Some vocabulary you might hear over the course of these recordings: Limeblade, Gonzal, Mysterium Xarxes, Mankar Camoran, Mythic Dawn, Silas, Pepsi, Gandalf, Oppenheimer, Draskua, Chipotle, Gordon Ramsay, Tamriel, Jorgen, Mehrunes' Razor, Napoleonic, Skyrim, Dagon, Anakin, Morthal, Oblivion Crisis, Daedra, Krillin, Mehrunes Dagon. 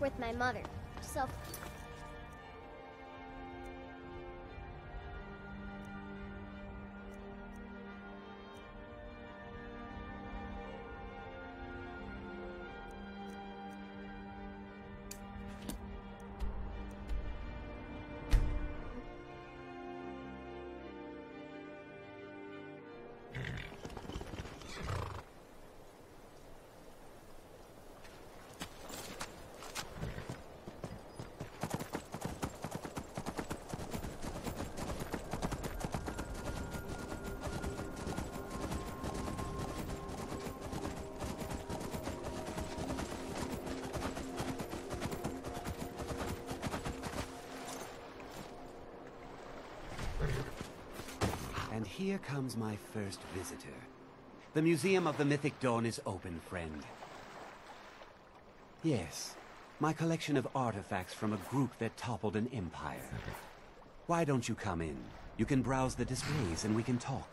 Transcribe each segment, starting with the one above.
work with my mother, so... Here comes my first visitor. The Museum of the Mythic Dawn is open, friend. Yes, my collection of artifacts from a group that toppled an empire. Why don't you come in? You can browse the displays and we can talk.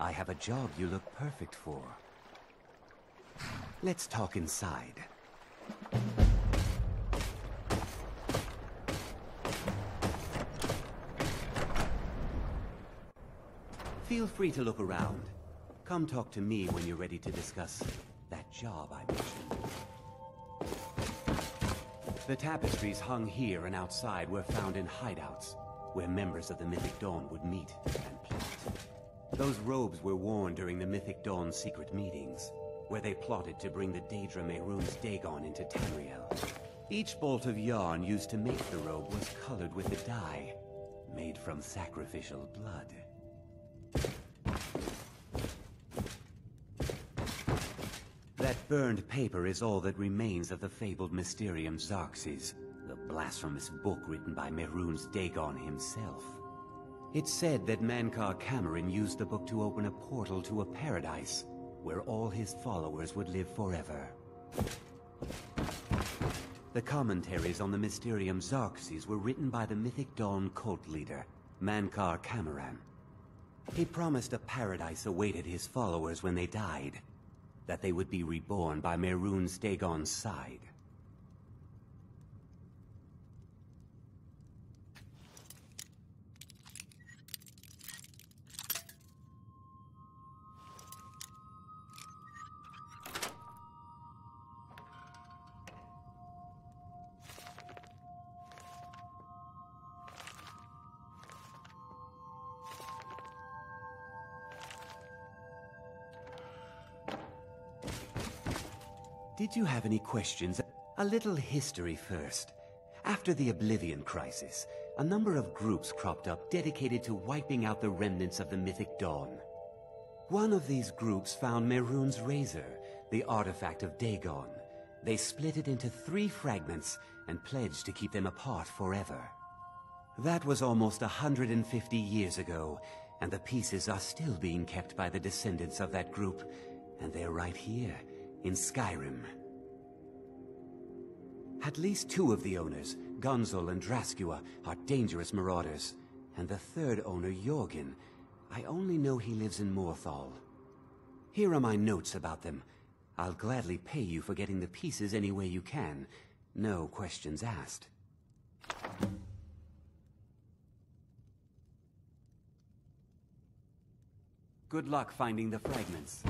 I have a job you look perfect for. Let's talk inside. Feel free to look around. Come talk to me when you're ready to discuss that job I mentioned. The tapestries hung here and outside were found in hideouts, where members of the Mythic Dawn would meet and plot. Those robes were worn during the Mythic Dawn's secret meetings, where they plotted to bring the Daedra Mehrunes Dagon into Tamriel. Each bolt of yarn used to make the robe was colored with a dye, made from sacrificial blood. That burned paper is all that remains of the fabled Mysterium Xarxes, the blasphemous book written by Mehrunes Dagon himself. It's said that Mankar Camoran used the book to open a portal to a paradise where all his followers would live forever. The commentaries on the Mysterium Xarxes were written by the Mythic Dawn cult leader, Mankar Camoran. He promised a paradise awaited his followers when they died, that they would be reborn by Mehrunes Dagon's side. Did you have any questions? A little history first. After the Oblivion Crisis, a number of groups cropped up dedicated to wiping out the remnants of the Mythic Dawn. One of these groups found Mehrunes' Razor, the artifact of Dagon. They split it into 3 fragments and pledged to keep them apart forever. That was almost 150 years ago, and the pieces are still being kept by the descendants of that group, and they're right here. In Skyrim. At least 2 of the owners, Gonzal and Draskua, are dangerous marauders, and the 3rd owner, Jorgen, I only know he lives in Morthal. Here are my notes about them. I'll gladly pay you for getting the pieces any way you can. No questions asked. Good luck finding the fragments.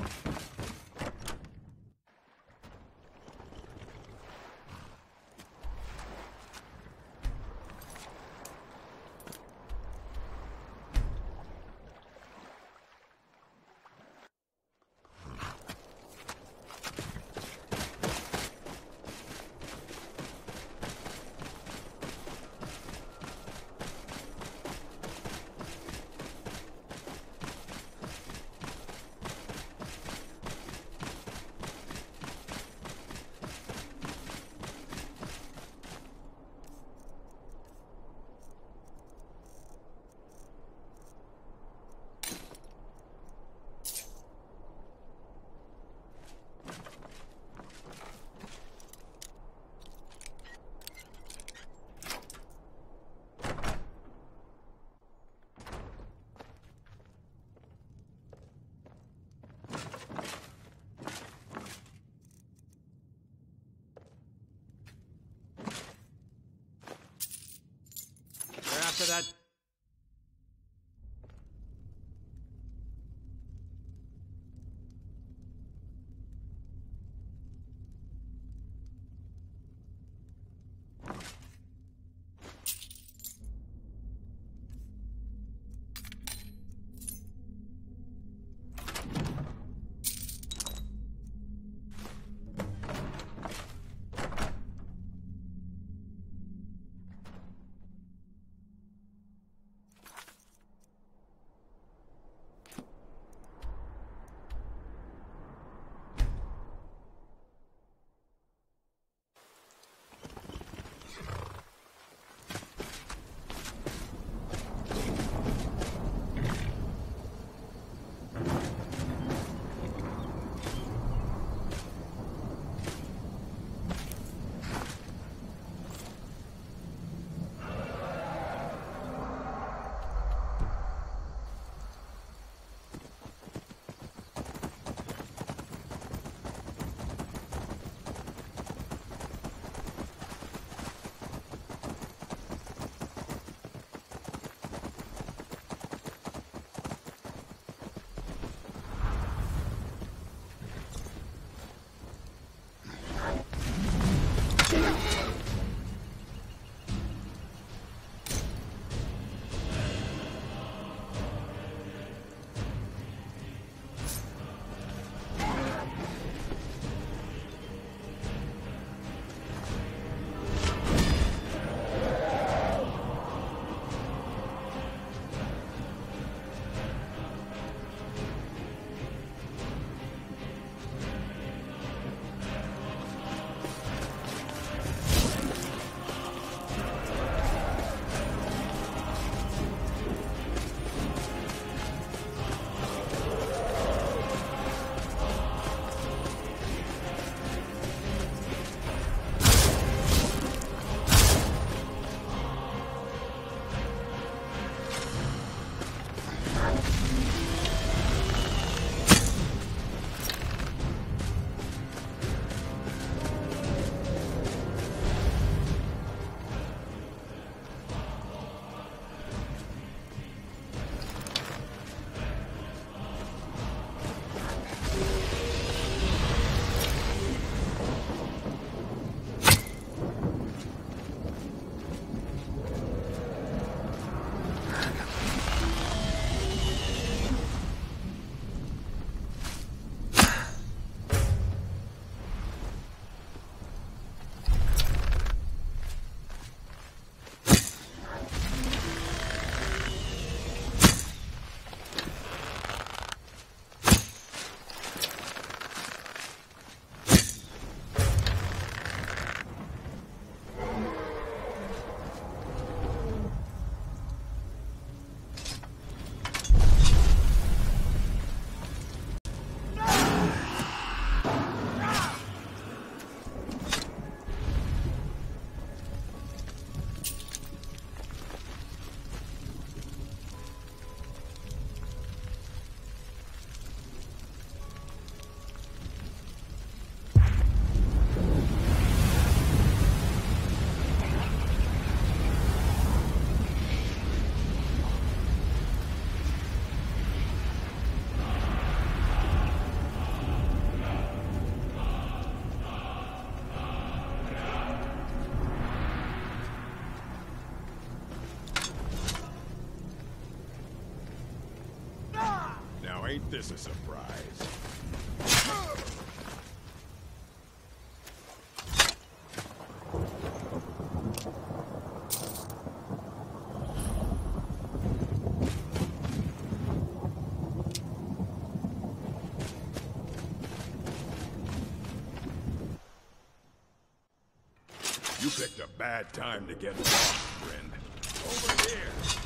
after that. Ain't this a surprise? You picked a bad time to get lost, friend. Over here!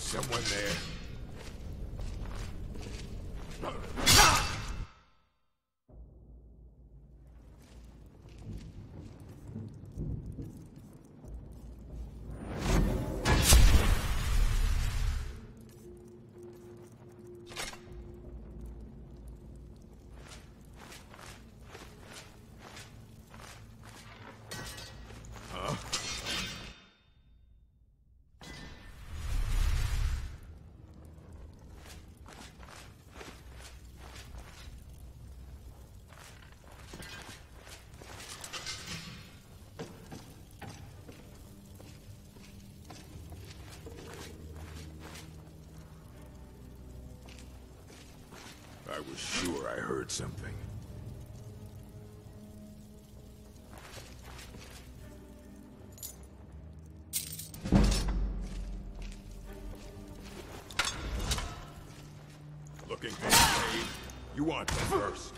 There's someone there. I was sure I heard something. Looking for aid? You want them first.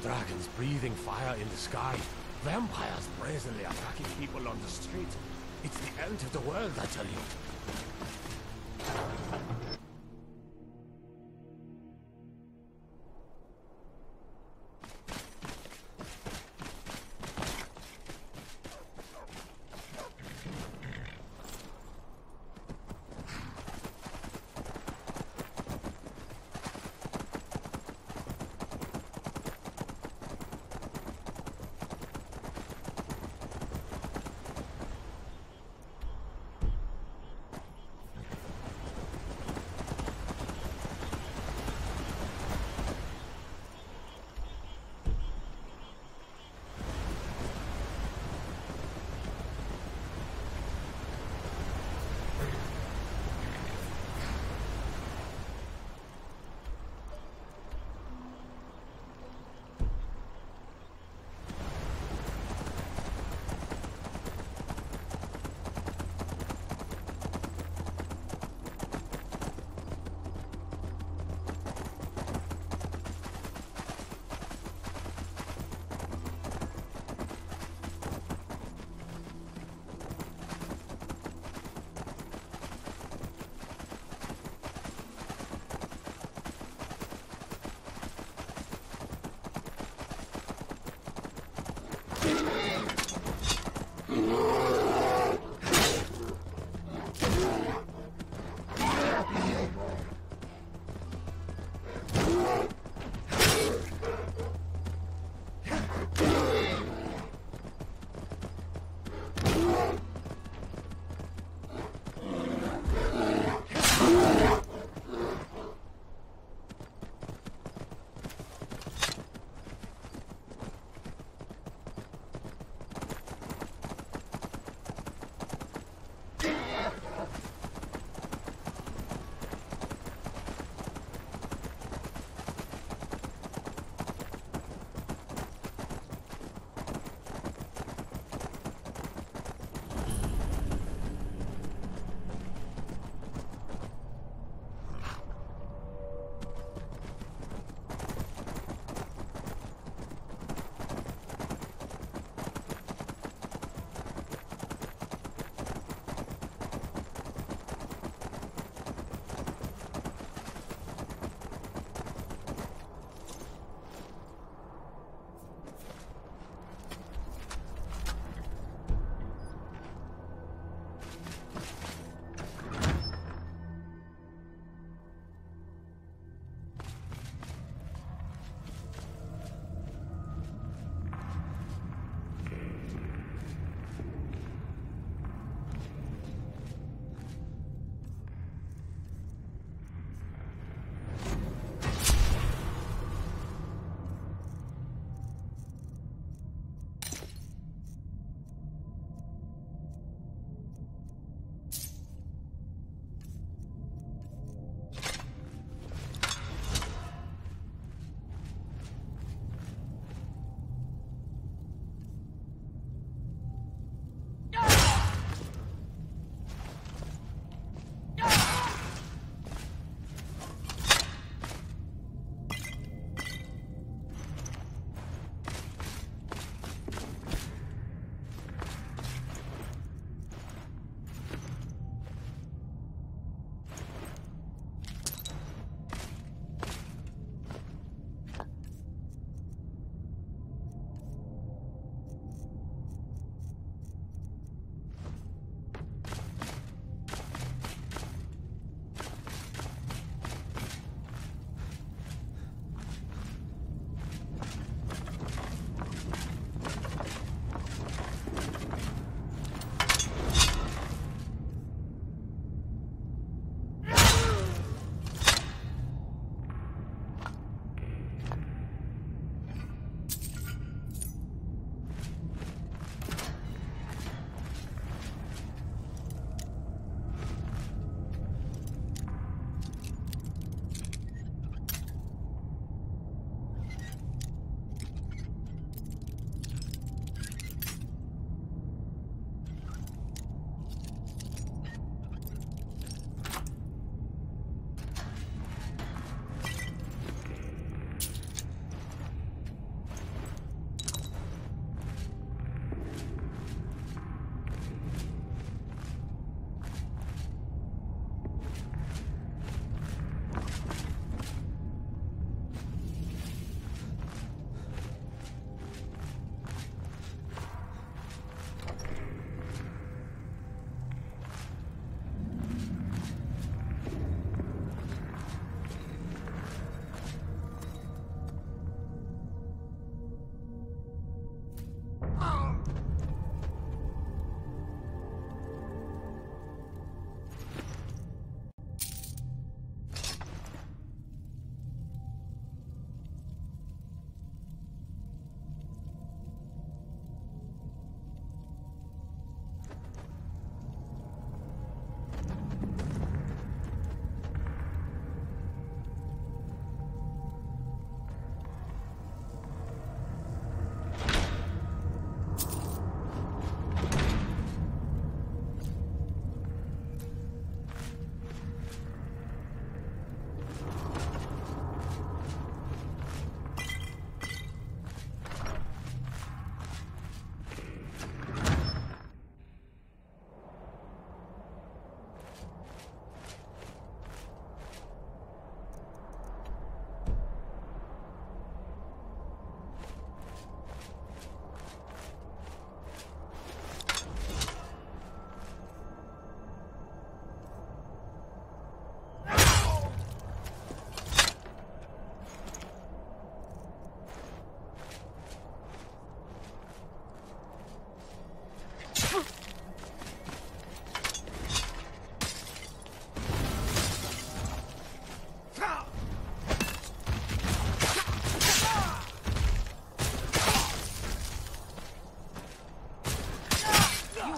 Dragons breathing fire in the sky. Vampires brazenly attacking people on the street. It's the end of the world, I tell you.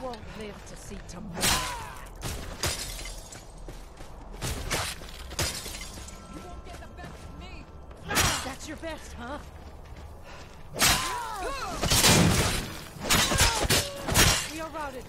won't live to see tomorrow. You won't get the best of me. That's your best, huh? We are routed.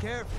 Careful.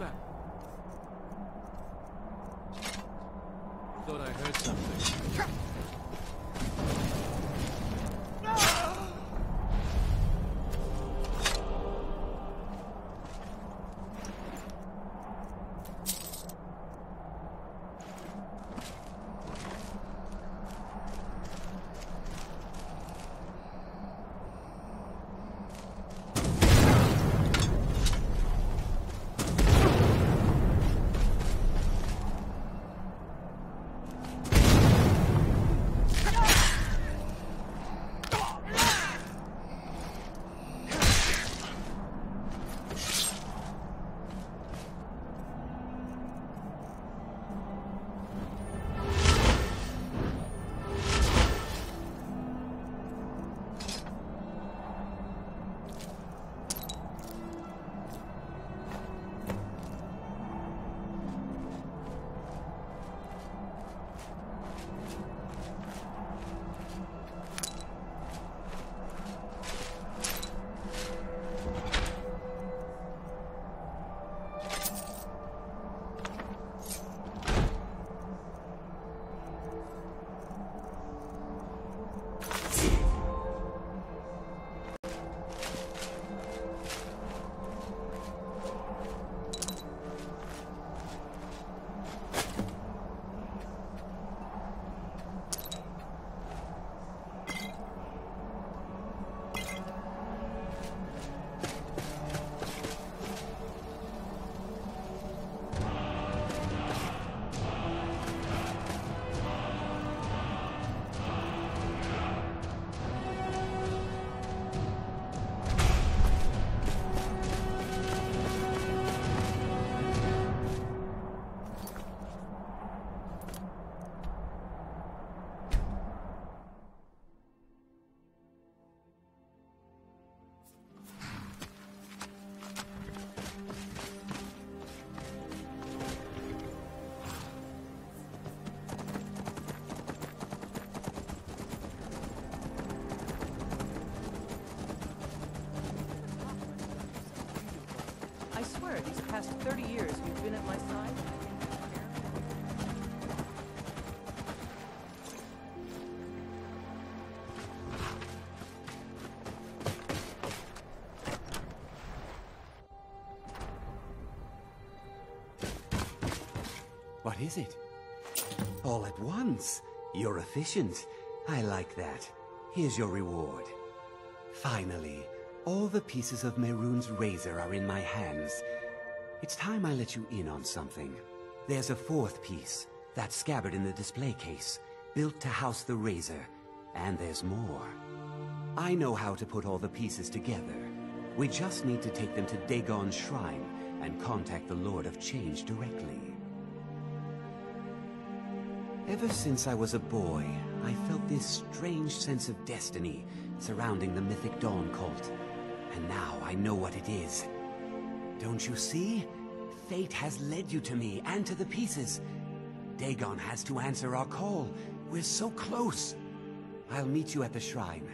that? Thought I heard something. These past 30 years you've been at my side. What is it? All at once? You're efficient. I like that. Here's your reward. Finally, all the pieces of Mehrunes' Razor are in my hands. It's time I let you in on something. There's a fourth piece, that scabbard in the display case, built to house the Razor, and there's more. I know how to put all the pieces together. We just need to take them to Dagon's shrine and contact the Lord of Change directly. Ever since I was a boy, I felt this strange sense of destiny surrounding the Mythic Dawn cult, and now I know what it is. Don't you see? Fate has led you to me and to the pieces. Dagon has to answer our call. We're so close. I'll meet you at the shrine.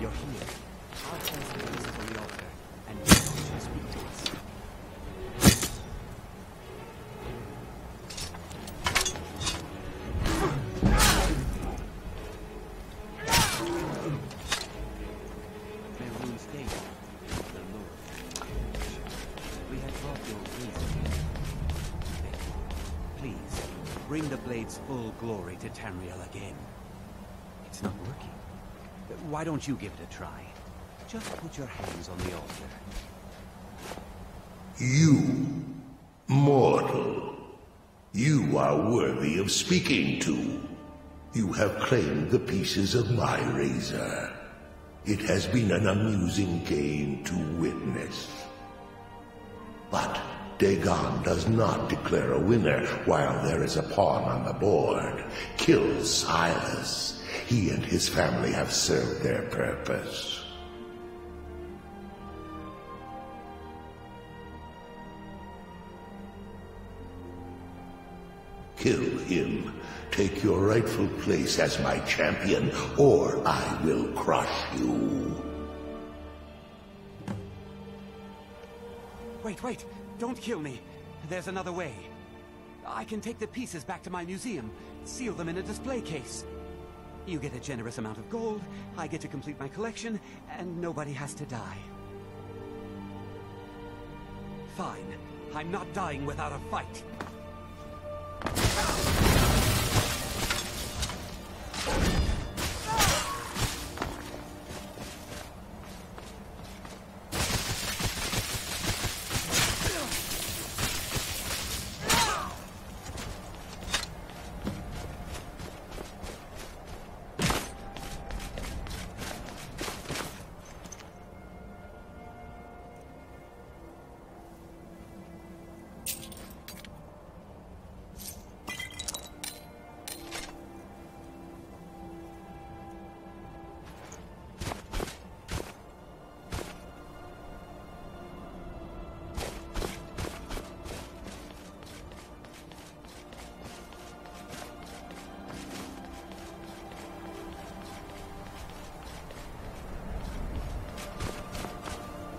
You're here. Our transference is on the altar, and you don't speak to us. Mehrunes Dagon, the Lord. We have brought your reason. Please, bring the blade's full glory to Tamriel again. It's not working. Why don't you give it a try? Just put your hands on the altar. You, mortal. You are worthy of speaking to. You have claimed the pieces of my razor. It has been an amusing game to witness. But Dagon does not declare a winner while there is a pawn on the board. Kill Silas. He and his family have served their purpose. Kill him. Take your rightful place as my champion, or I will crush you. Wait, wait. Don't kill me. There's another way. I can take the pieces back to my museum, seal them in a display case. You get a generous amount of gold, I get to complete my collection, and nobody has to die. Fine. I'm not dying without a fight.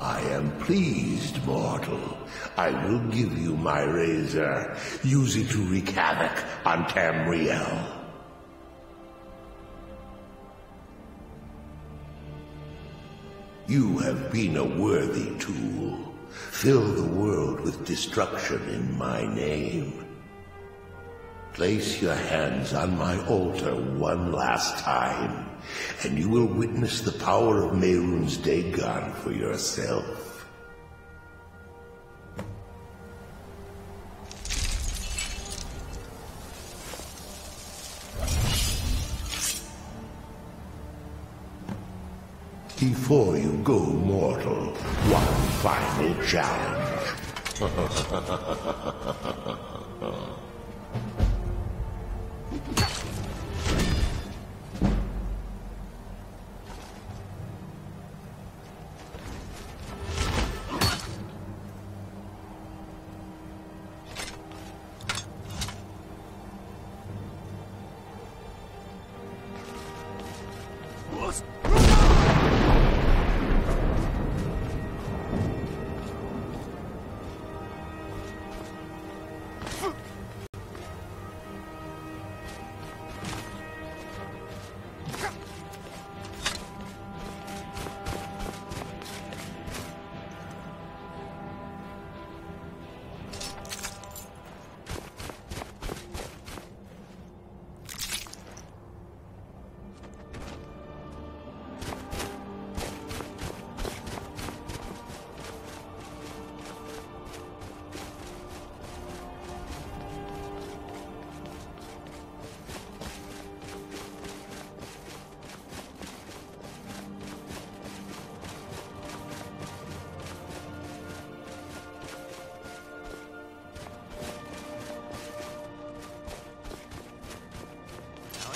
I am pleased, mortal. I will give you my razor. Use it to wreak havoc on Tamriel. You have been a worthy tool. Fill the world with destruction in my name. Place your hands on my altar one last time, and you will witness the power of Mehrunes Dagon for yourself. Before you go, mortal, one final challenge.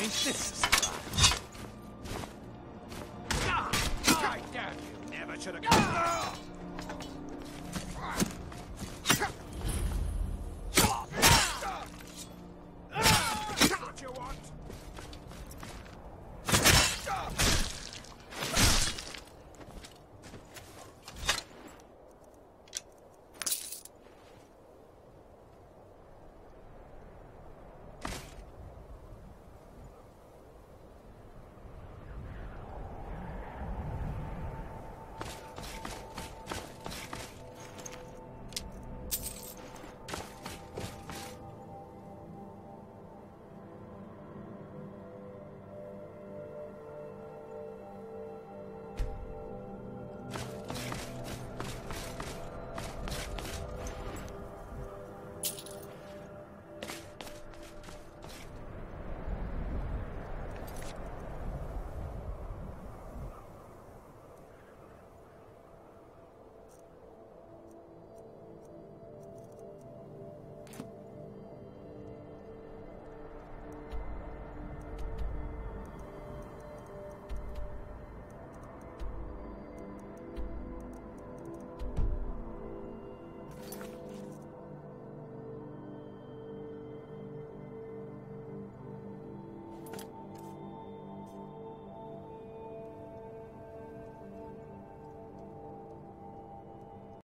This